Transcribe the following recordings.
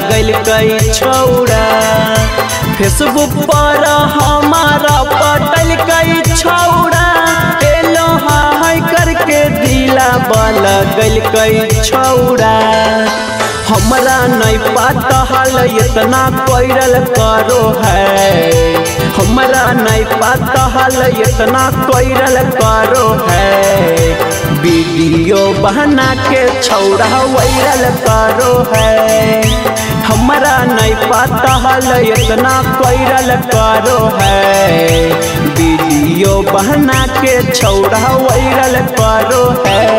गैल कई छौड़ा, फेसबुक पर हमारा पटल कई छौड़ा, लोहा है करके दिला बल गैल कई छौड़ा। हमरा नहीं पता हाल इतना कोइरल करो है, हमरा नहीं पता हाल इतना कोइरल करो है, वीडियो बहना के छौड़ा वायरल करो है। हमरा नहीं पता हाल इतना वायरल करो है, वीडियो बहना के छौड़ा वायरल करो है।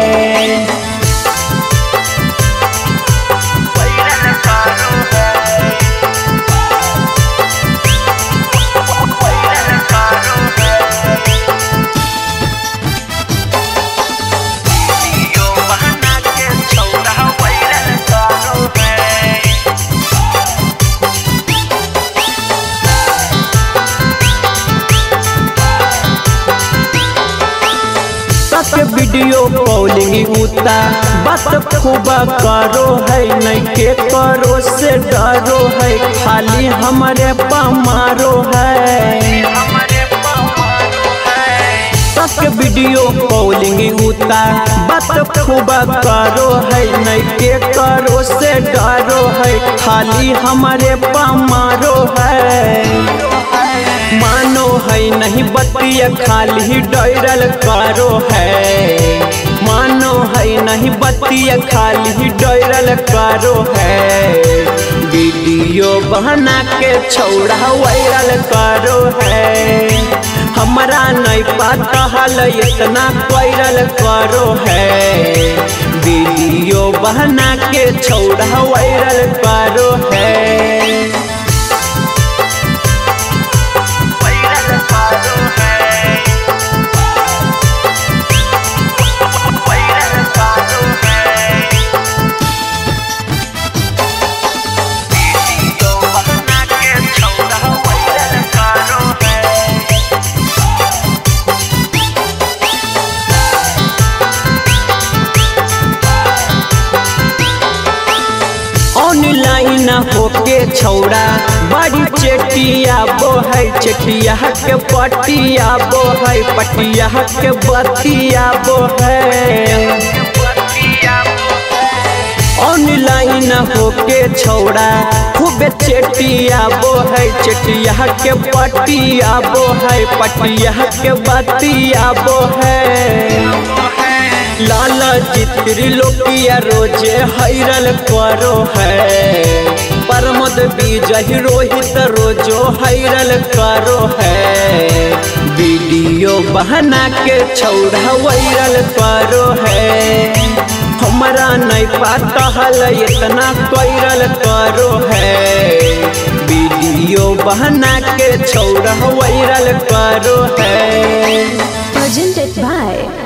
वीडियो कॉलिंग उता बात खूबा करो है, नहीं के करो से डरो है, खाली हमारे पामारो है। तक वीडियो कॉलिंग उता बात खूबा करो है, नहीं के करो से डरो है, खाली हमारे पामारो है। मानो है नहीं बतिया खाली डरल करो है, मानो है नहीं बतिया खाली डरल करो है, वीडियो बना के छौड़ा वायरल करो है। हमरा नहीं पता हाल इतना वायरल करो है, वीडियो बना के छौड़ा वायरल करो है। ना होके छौड़ा बड़ी चेटिया बो है, चेटिया के पटिया बो है, पटिया के बतिया बो है। ऑनलाइन होके छौड़ा खूब चेटिया बो है, चेटिया के पटिया बो है, पटिया के बतिया बो है। लाला चित्री लोकिया रोजे हैरल करो है, परमद विजय रोहित रोजो हैरल करो है, वीडियो बहना के छौड़ा वायरल करो है। हमरा नहीं पता हाल इतना वायरल करो है, वीडियो बहना के छौड़ा वायरल करो है।